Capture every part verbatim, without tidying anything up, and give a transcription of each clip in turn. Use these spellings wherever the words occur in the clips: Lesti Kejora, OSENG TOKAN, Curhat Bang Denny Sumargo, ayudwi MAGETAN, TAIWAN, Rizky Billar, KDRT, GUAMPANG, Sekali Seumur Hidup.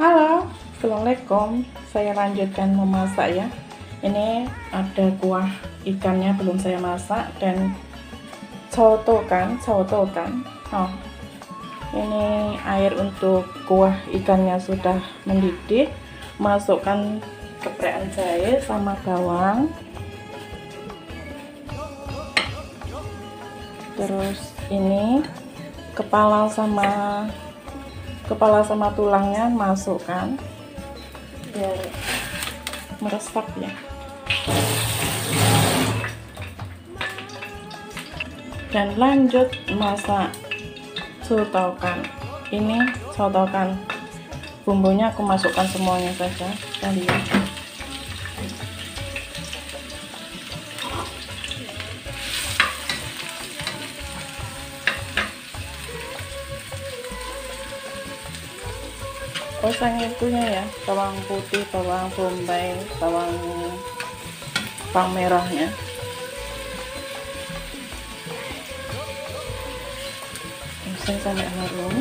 Halo, assalamualaikum. Saya lanjutkan memasak ya. Ini ada kuah ikannya belum saya masak, dan tokan, tokan. Oh, ini air untuk kuah ikannya sudah mendidih. Masukkan keprekan jahe sama bawang. Terus ini kepala sama kepala sama tulangnya masukkan biar meresap ya. Dan lanjut masak sotokan. Ini sotokan, bumbunya aku masukkan semuanya saja kalian. Oseng itunya ya, bawang putih, bawang bombay, bawang pang merahnya. Oseng sampai harum.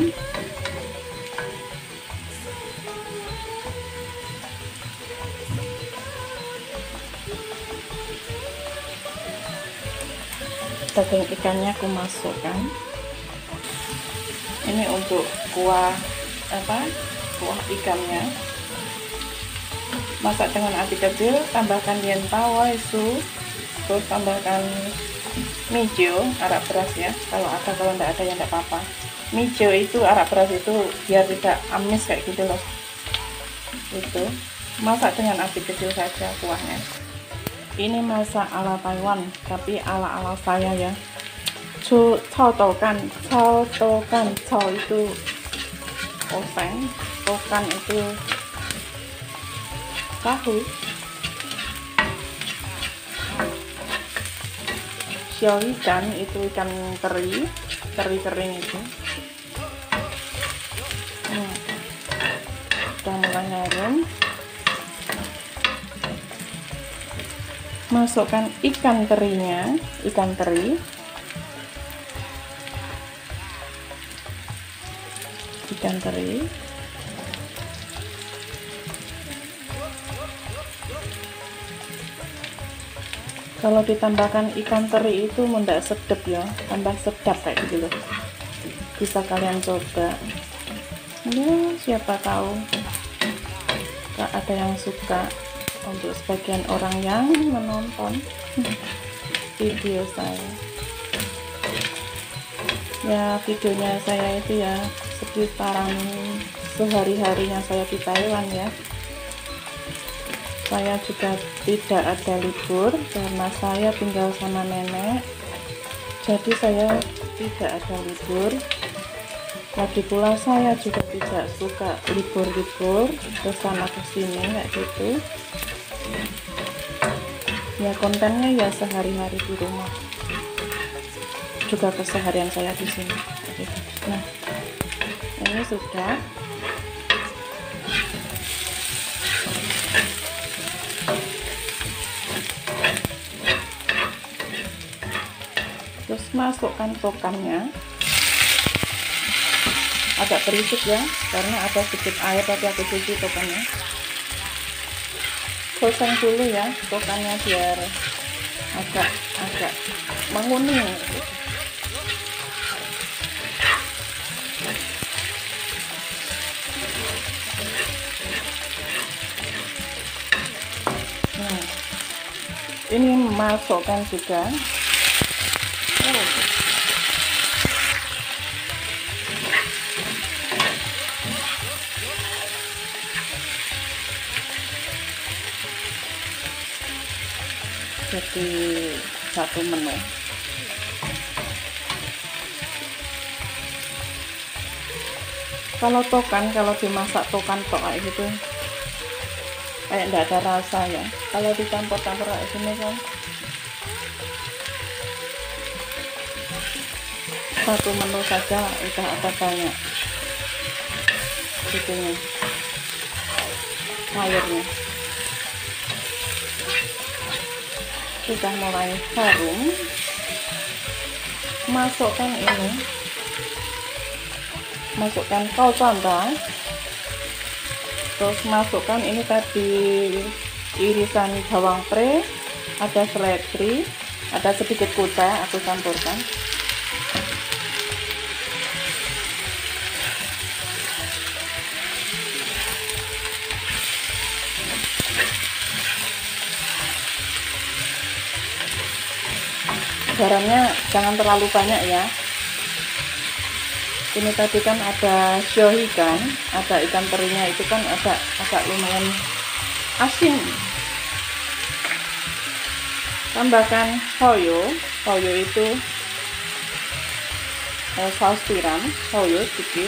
Daging ikannya aku masukkan. Ini untuk kuah apa? Kuah ikannya. Masak dengan api kecil, tambahkan yentau waisu, terus tambahkan mijo, arak beras ya. Kalau ada, kalau tidak ada ya tidak apa-apa. Mijo itu arak beras itu biar tidak amis kayak gitu loh. Itu masak dengan api kecil saja kuahnya. Ini masak ala Taiwan, tapi ala-ala saya ya. Cu cao tokan, cao tokan, cao itu oseng, tokan itu tahu, shio ikan itu ikan teri, teri kering itu. Hmm. Sudah mulai harum. Masukkan ikan terinya, ikan teri. ikan teri kalau ditambahkan ikan teri itu mendak sedap ya, tambah sedap kayak gitu loh. Bisa kalian coba ya, siapa tahu gak ada yang suka, untuk sebagian orang yang menonton video saya ya. Videonya saya itu ya sekitaran sehari-harinya saya di Taiwan ya. Saya juga tidak ada libur karena saya tinggal sama nenek, jadi saya tidak ada libur. Lagi pula saya juga tidak suka libur-libur kesana kesini kayak gitu ya. Kontennya ya sehari-hari di rumah, juga keseharian saya di sini gitu. Nah, ini sudah. Terus masukkan tokannya. Agak berisik ya, karena ada sedikit air tapi aku cuci tokannya. Oseng dulu ya tokannya biar agak agak menguning. Nah, ini masukkan juga. Oh. Jadi satu menu. Kalau tokan, kalau dimasak tokan tok kayak gitu, kayak eh, tidak ada rasa ya. Kalau dicampur-campur kayak gini kan, satu menu saja udah ada banyak gitunya airnya. Sudah mulai harum. Masukkan ini masukkan kol contoh, terus masukkan ini tadi irisan bawang pre, ada seledri, ada sedikit kucai, aku campurkan. Garamnya jangan terlalu banyak ya. Ini tadi kan ada shoyu kan, ada ikan terinya itu kan agak agak lumayan asin. Tambahkan shoyu, shoyu itu eh, saus tiram, shoyu sedikit.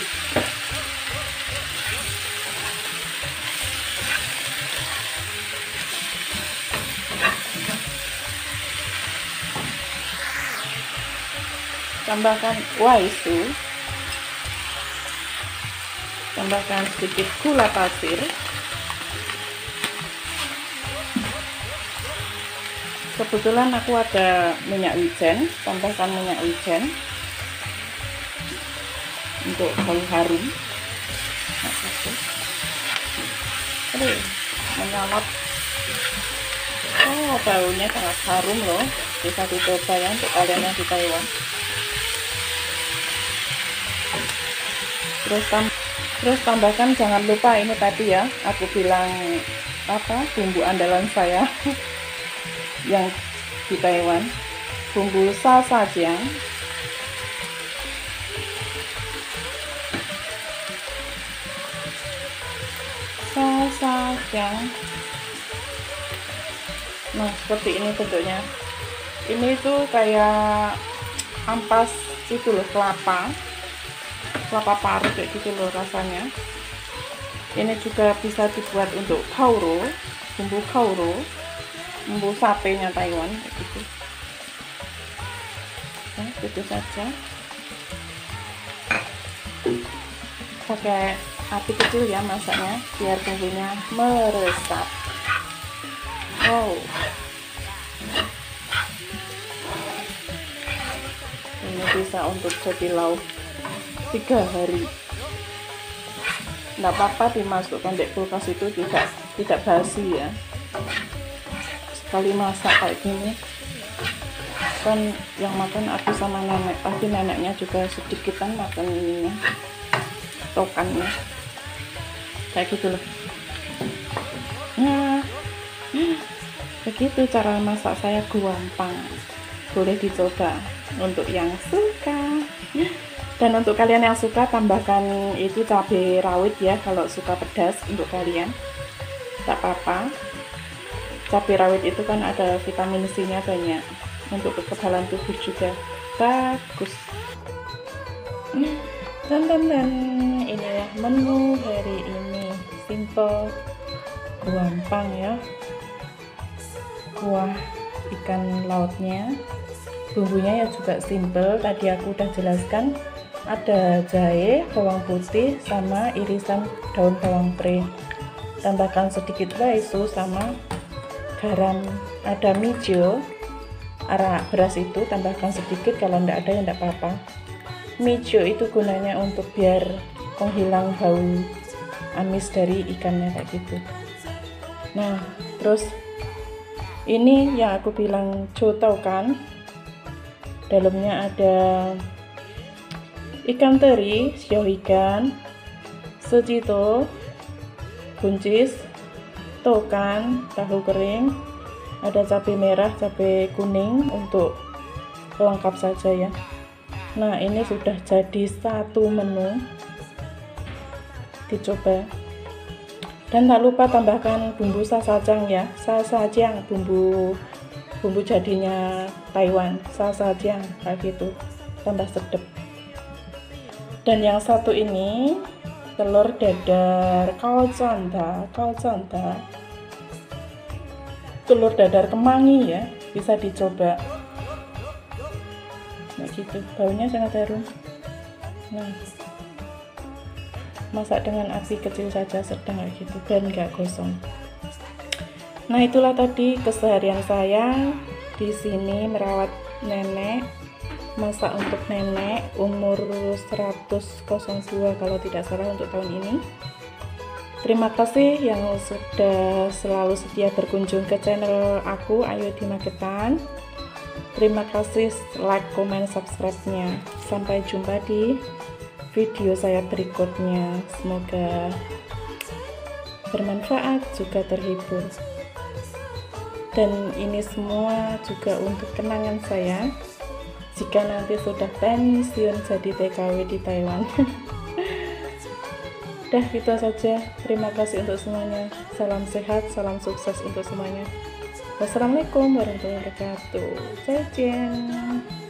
Tambahkan waisu, tambahkan sedikit gula pasir, kebetulan aku ada minyak wijen, tambahkan minyak wijen untuk bau harum. Aduh, menyalap. Oh, baunya sangat harum loh, bisa dicoba ya untuk kalian yang di Taiwan. Terus, tam- terus tambahkan, jangan lupa ini tadi ya, aku bilang apa bumbu andalan saya yang di Taiwan, bumbu salsa jiang. Salsa jiang. Nah, seperti ini bentuknya. Ini tuh kayak ampas itu loh, kelapa. kelapa parut kayak gitu loh rasanya. Ini juga bisa dibuat untuk kauro, bumbu kauro, bumbu satenya Taiwan kayak gitu. Nah, itu saja. Pakai api kecil ya masaknya biar bumbunya meresap. Wow. Ini bisa untuk jadi lauk tiga hari, nggak apa-apa dimasukkan di kulkas, itu tidak tidak basi ya. Sekali masak kayak gini kan yang makan aku sama nenek, pasti neneknya juga sedikitan makan ininya, tokannya kayak gitu loh. Nah, begitu cara masak saya, gampang, boleh dicoba untuk yang suka. Dan untuk kalian yang suka, tambahkan itu cabai rawit ya, kalau suka pedas untuk kalian tak apa-apa. Cabai rawit itu kan ada vitamin C nya banyak, untuk kekebalan tubuh juga bagus. Dan dan dan inilah menu hari ini, simple, gampang ya. Kuah ikan lautnya, bumbunya ya juga simple, tadi aku udah jelaskan. Ada jahe, bawang putih, sama irisan daun bawang pre. Tambahkan sedikit waisu sama garam. Ada mijo, arak beras itu tambahkan sedikit, kalau tidak ada ya tidak apa-apa. Mijo itu gunanya untuk biar menghilang bau amis dari ikannya kayak gitu. Nah, terus ini yang aku bilang jotau kan, dalamnya ada ikan teri, shohigan, sejito, buncis, tokan, tahu kering, ada cabai merah, cabai kuning untuk pelengkap saja ya. Nah, ini sudah jadi satu menu, dicoba. Dan tak lupa tambahkan bumbu sasajang ya, sasajang, bumbu bumbu jadinya Taiwan, sasajang kayak gitu, tambah sedap. Dan yang satu ini telur dadar kalconda, kalconda, telur dadar kemangi ya, bisa dicoba. Nah gitu, baunya sangat harum. Nah, masak dengan api kecil saja, sedang kayak gitu, dan nggak gosong. Nah, itulah tadi keseharian saya di sini merawat nenek, masak untuk nenek umur seratus nol dua kalau tidak salah untuk tahun ini. Terima kasih yang sudah selalu setia berkunjung ke channel aku, Ayudwi Magetan. Terima kasih like, comment, subscribe-nya. Sampai jumpa di video saya berikutnya. Semoga bermanfaat juga terhibur. Dan ini semua juga untuk kenangan saya jika nanti sudah pensiun jadi T K W di Taiwan. Dah, gitu saja. Terima kasih untuk semuanya. Salam sehat, salam sukses untuk semuanya. Wassalamualaikum warahmatullahi wabarakatuh. Zaijian.